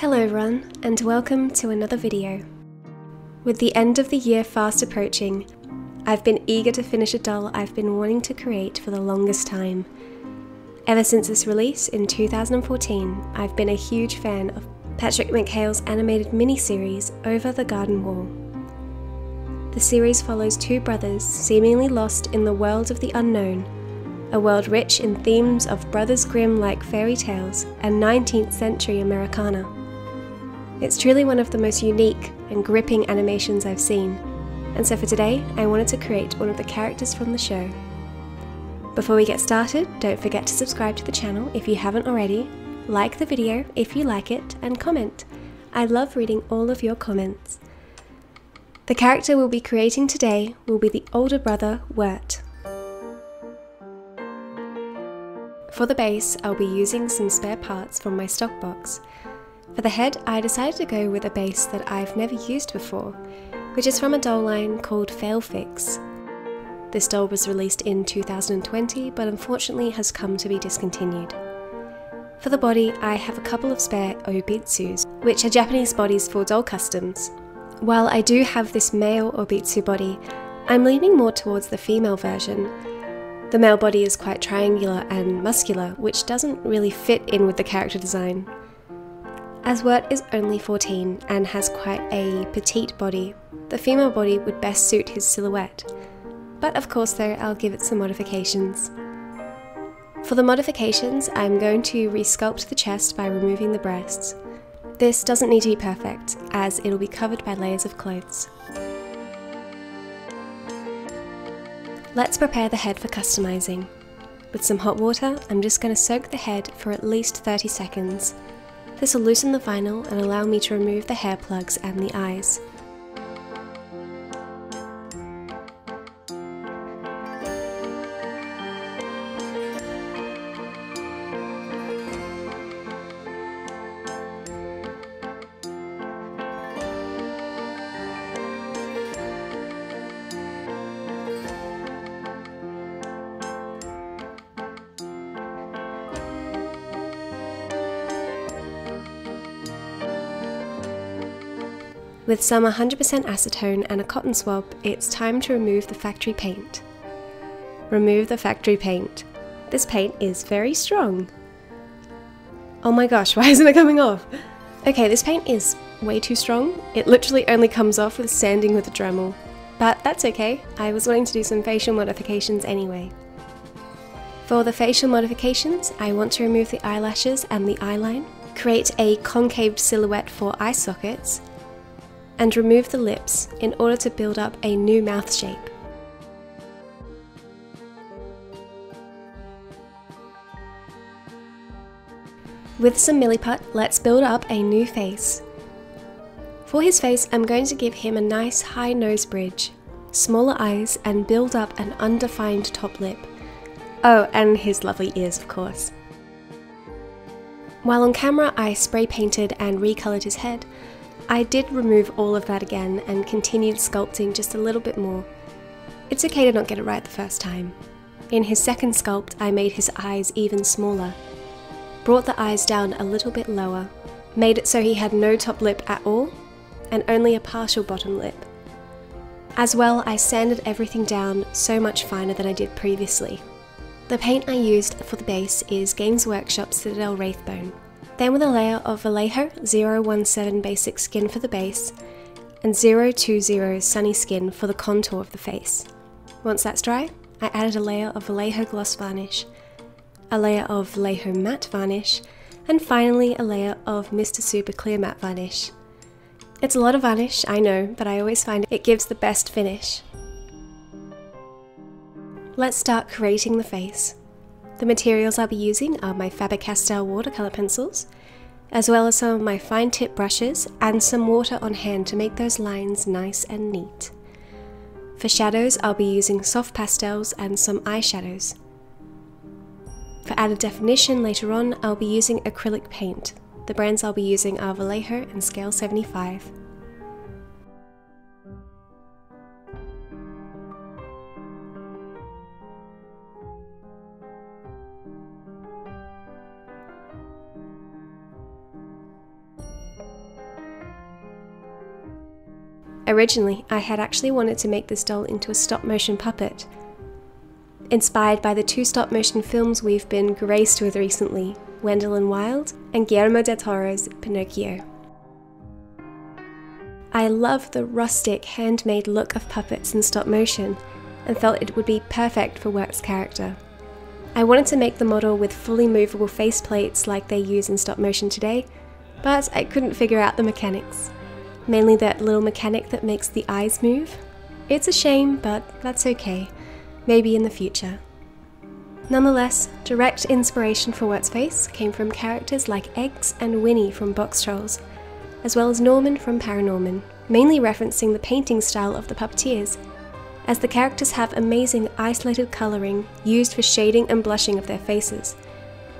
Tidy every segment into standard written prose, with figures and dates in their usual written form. Hello everyone, and welcome to another video. With the end of the year fast approaching, I've been eager to finish a doll I've been wanting to create for the longest time. Ever since its release in 2014, I've been a huge fan of Patrick McHale's animated miniseries Over the Garden Wall. The series follows two brothers seemingly lost in the world of the unknown, a world rich in themes of Brothers Grimm-like fairy tales and 19th century Americana. It's truly one of the most unique and gripping animations I've seen, and so for today I wanted to create one of the characters from the show. Before we get started, don't forget to subscribe to the channel if you haven't already, like the video if you like it, and comment. I love reading all of your comments. The character we'll be creating today will be the older brother, Wirt. For the base, I'll be using some spare parts from my stock box. For the head, I decided to go with a base that I've never used before, which is from a doll line called Fail Fix. This doll was released in 2020, but unfortunately has come to be discontinued. For the body, I have a couple of spare Obitsus, which are Japanese bodies for doll customs. While I do have this male Obitsu body, I'm leaning more towards the female version. The male body is quite triangular and muscular, which doesn't really fit in with the character design. As Wirt is only 14 and has quite a petite body, the female body would best suit his silhouette. But of course though, I'll give it some modifications. For the modifications, I'm going to resculpt the chest by removing the breasts. This doesn't need to be perfect, as it'll be covered by layers of clothes. Let's prepare the head for customizing. With some hot water, I'm just going to soak the head for at least 30 seconds. This will loosen the vinyl and allow me to remove the hair plugs and the eyes. With some 100% acetone and a cotton swab, it's time to remove the factory paint. Remove the factory paint. This paint is very strong. Oh my gosh, why isn't it coming off? Okay, this paint is way too strong. It literally only comes off with sanding with a Dremel. But that's okay, I was wanting to do some facial modifications anyway. For the facial modifications, I want to remove the eyelashes and the eyeline, create a concave silhouette for eye sockets, and remove the lips in order to build up a new mouth shape. With some Milliput, let's build up a new face. For his face, I'm going to give him a nice high nose bridge, smaller eyes, and build up an undefined top lip. Oh, and his lovely ears, of course. While on camera, I spray painted and recolored his head. I did remove all of that again and continued sculpting just a little bit more. It's okay to not get it right the first time. In his second sculpt, I made his eyes even smaller, brought the eyes down a little bit lower, made it so he had no top lip at all, and only a partial bottom lip. As well, I sanded everything down so much finer than I did previously. The paint I used for the base is Games Workshop Citadel Wraithbone. Then with a layer of Vallejo 017 Basic Skin for the base and 020 Sunny Skin for the contour of the face. Once that's dry, I added a layer of Vallejo Gloss Varnish, a layer of Vallejo Matte Varnish, and finally a layer of Mr Super Clear Matte Varnish. It's a lot of varnish, I know, but I always find it gives the best finish. Let's start creating the face. The materials I'll be using are my Faber-Castell watercolour pencils, as well as some of my fine tip brushes and some water on hand to make those lines nice and neat. For shadows, I'll be using soft pastels and some eyeshadows. For added definition later on, I'll be using acrylic paint. The brands I'll be using are Vallejo and Scale 75. Originally, I had actually wanted to make this doll into a stop-motion puppet. Inspired by the two stop-motion films we've been graced with recently, Wendelin Wilde and Guillermo del Toro's Pinocchio. I love the rustic, handmade look of puppets in stop-motion, and felt it would be perfect for Wirt's character. I wanted to make the model with fully movable faceplates like they use in stop-motion today, but I couldn't figure out the mechanics. Mainly that little mechanic that makes the eyes move. It's a shame, but that's okay. Maybe in the future. Nonetheless, direct inspiration for Wirt's face came from characters like Eggs and Winnie from Box Trolls, as well as Norman from Paranorman, mainly referencing the painting style of the puppeteers, as the characters have amazing isolated colouring used for shading and blushing of their faces,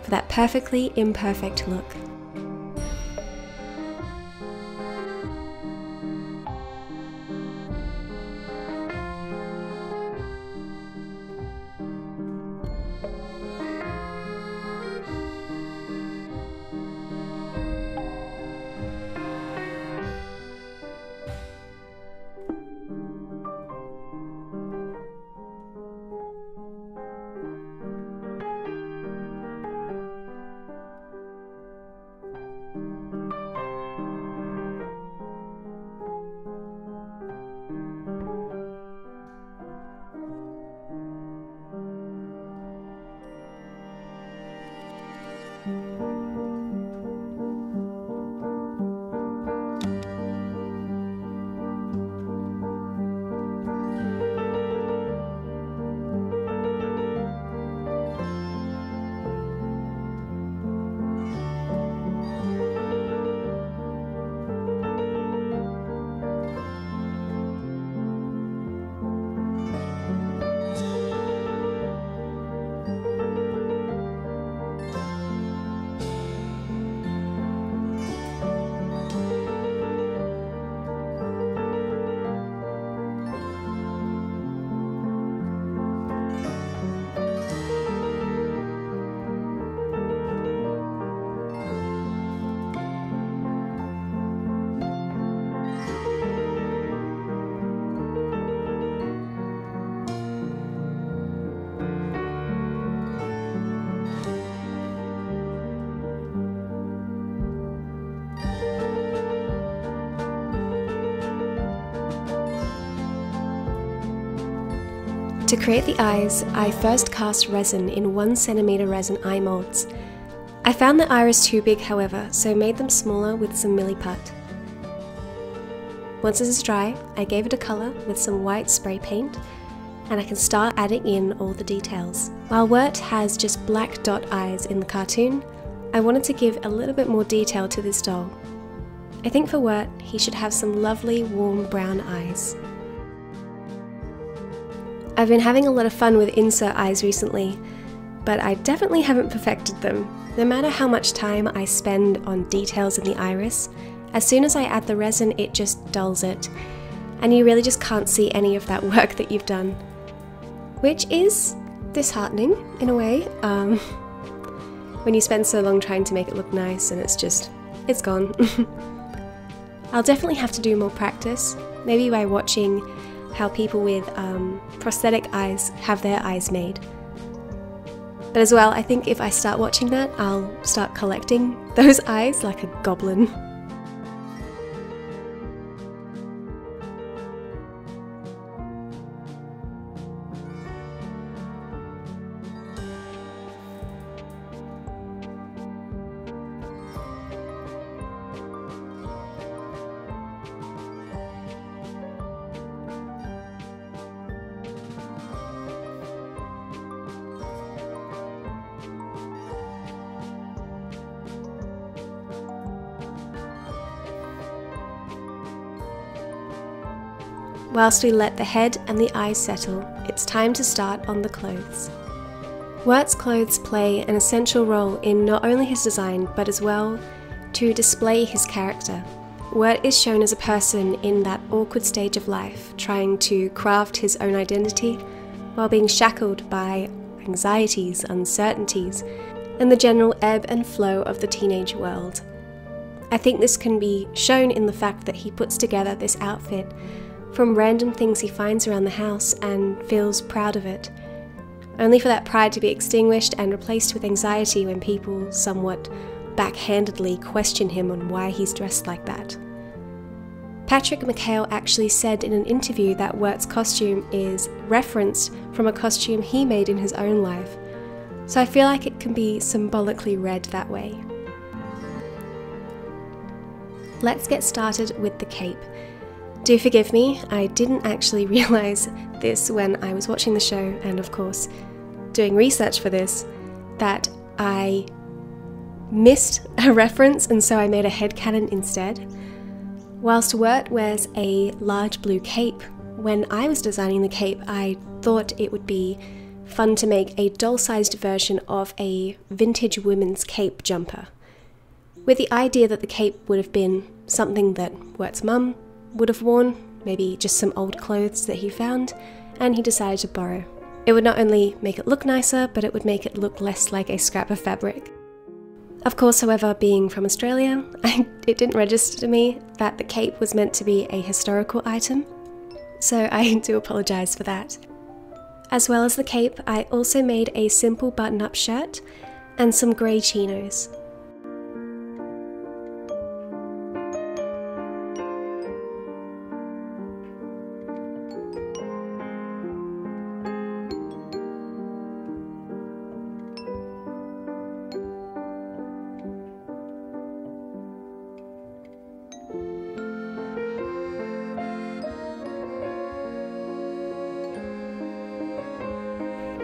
for that perfectly imperfect look. To create the eyes, I first cast resin in 1cm resin eye molds. I found the iris too big however, so made them smaller with some Milliput. Once it is dry, I gave it a colour with some white spray paint, and I can start adding in all the details. While Wirt has just black dot eyes in the cartoon, I wanted to give a little bit more detail to this doll. I think for Wirt, he should have some lovely warm brown eyes. I've been having a lot of fun with insert eyes recently, but I definitely haven't perfected them. No matter how much time I spend on details in the iris, as soon as I add the resin it just dulls it, and you really just can't see any of that work that you've done. Which is disheartening, in a way, when you spend so long trying to make it look nice and it's gone. I'll definitely have to do more practice, maybe by watching how people with prosthetic eyes have their eyes made. But as well, I think if I start watching that, I'll start collecting those eyes like a goblin. Whilst we let the head and the eyes settle, it's time to start on the clothes. Wirt's clothes play an essential role in not only his design, but as well to display his character. Wirt is shown as a person in that awkward stage of life, trying to craft his own identity while being shackled by anxieties, uncertainties, and the general ebb and flow of the teenage world. I think this can be shown in the fact that he puts together this outfit from random things he finds around the house and feels proud of it, only for that pride to be extinguished and replaced with anxiety when people somewhat backhandedly question him on why he's dressed like that. Patrick McHale actually said in an interview that Wirt's costume is referenced from a costume he made in his own life, so I feel like it can be symbolically read that way. Let's get started with the cape. Do forgive me, I didn't actually realise this when I was watching the show and of course doing research for this, that I missed a reference and so I made a headcanon instead. Whilst Wirt wears a large blue cape, when I was designing the cape I thought it would be fun to make a doll-sized version of a vintage women's cape jumper, with the idea that the cape would have been something that Wirt's mum would have worn, maybe just some old clothes that he found and he decided to borrow. It would not only make it look nicer, but it would make it look less like a scrap of fabric. Of course, however, being from Australia, it didn't register to me that the cape was meant to be a historical item, so I do apologise for that. As well as the cape, I also made a simple button-up shirt and some grey chinos.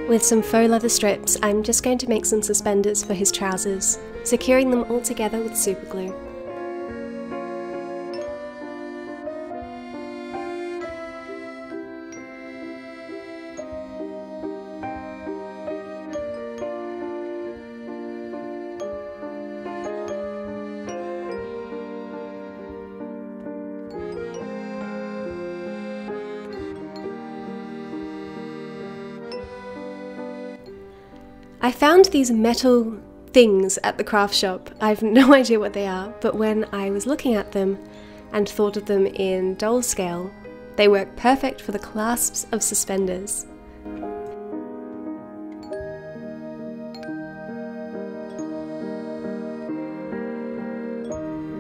With some faux leather strips, I'm just going to make some suspenders for his trousers, securing them all together with super glue. I found these metal things at the craft shop. I've no idea what they are, but when I was looking at them and thought of them in doll scale, they work perfect for the clasps of suspenders.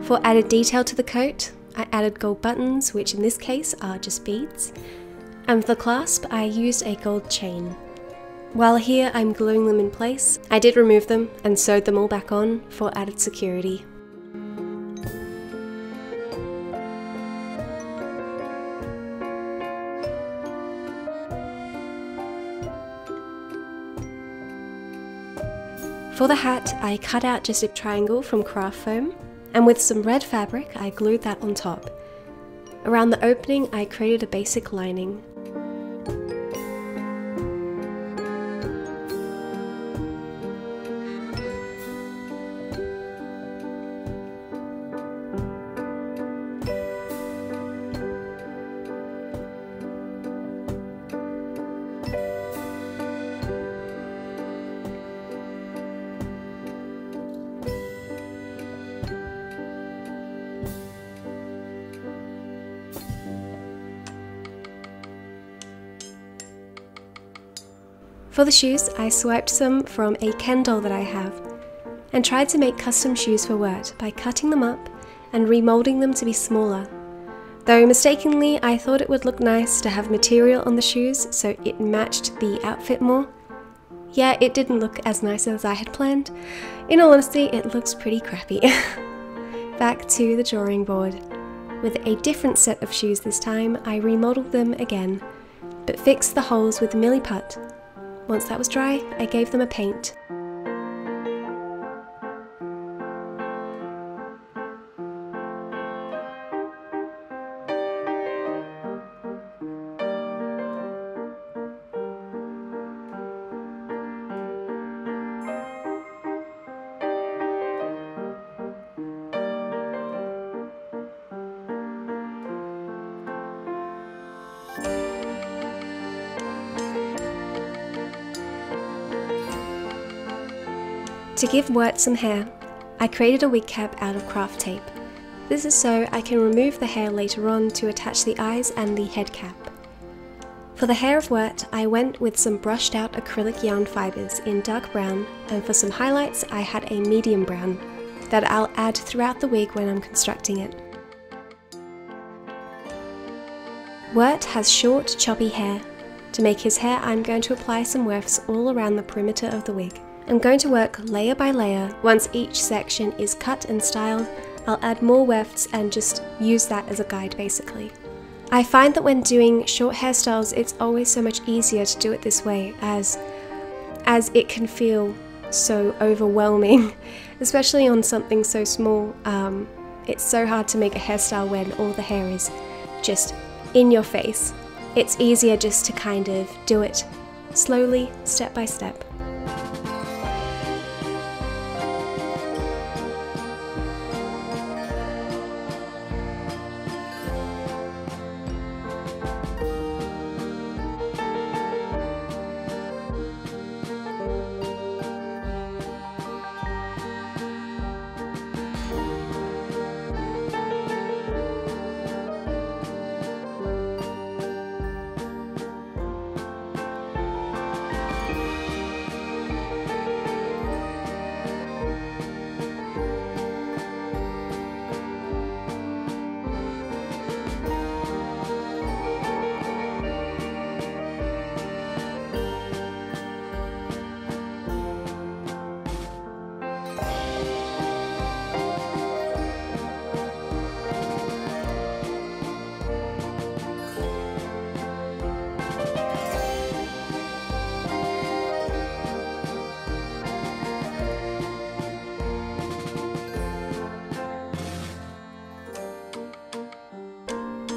For added detail to the coat, I added gold buttons, which in this case are just beads, and for the clasp I used a gold chain. While here I'm gluing them in place, I did remove them and sewed them all back on for added security. For the hat, I cut out just a triangle from craft foam, and with some red fabric I glued that on top. Around the opening I created a basic lining. For the shoes, I swiped some from a Ken doll that I have, and tried to make custom shoes for Wirt by cutting them up and remoulding them to be smaller. Though mistakenly, I thought it would look nice to have material on the shoes so it matched the outfit more. Yeah, it didn't look as nice as I had planned. In all honesty, it looks pretty crappy. Back to the drawing board. With a different set of shoes this time, I remodeled them again, but fixed the holes with Milliput. Once that was dry, I gave them a paint. To give Wirt some hair, I I created a wig cap out of craft tape. This is so I can remove the hair later on to attach the eyes and the head cap. For the hair of Wirt, I went with some brushed out acrylic yarn fibres in dark brown, and for some highlights I had a medium brown that I'll add throughout the wig when I'm constructing it. Wirt has short, choppy hair. To make his hair, I'm going to apply some wefts all around the perimeter of the wig. I'm going to work layer by layer. Once each section is cut and styled, I'll add more wefts and just use that as a guide basically. I find that when doing short hairstyles, it's always so much easier to do it this way as it can feel so overwhelming, especially on something so small. It's so hard to make a hairstyle when all the hair is just in your face. It's easier just to kind of do it slowly, step by step.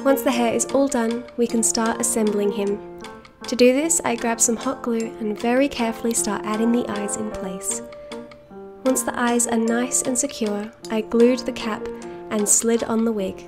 Once the hair is all done, we can start assembling him. To do this, I grab some hot glue and very carefully start adding the eyes in place. Once the eyes are nice and secure, I glued the cap and slid on the wig.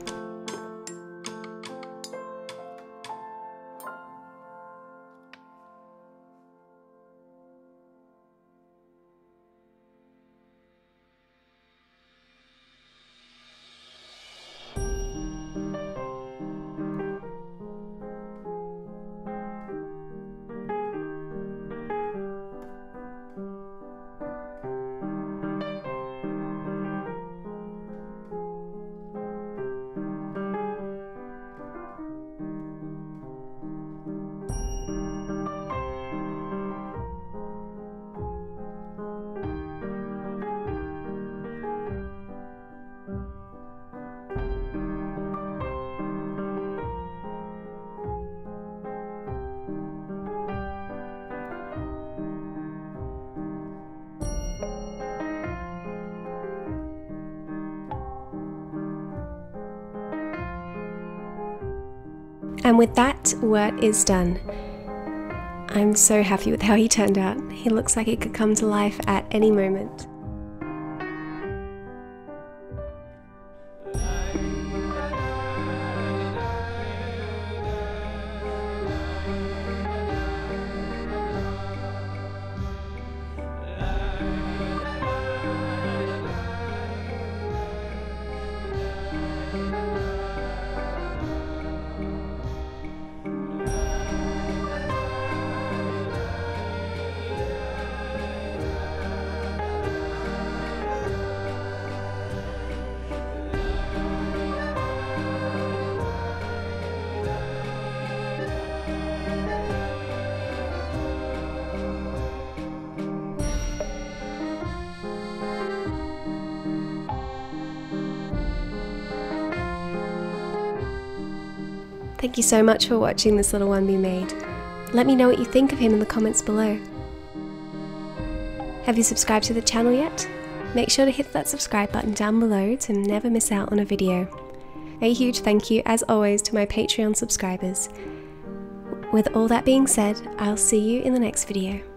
And with that, Wirt is done. I'm so happy with how he turned out. He looks like he could come to life at any moment. Thank you so much for watching this little one be made. Let me know what you think of him in the comments below. Have you subscribed to the channel yet? Make sure to hit that subscribe button down below to never miss out on a video. A huge thank you as always to my Patreon subscribers. With all that being said, I'll see you in the next video.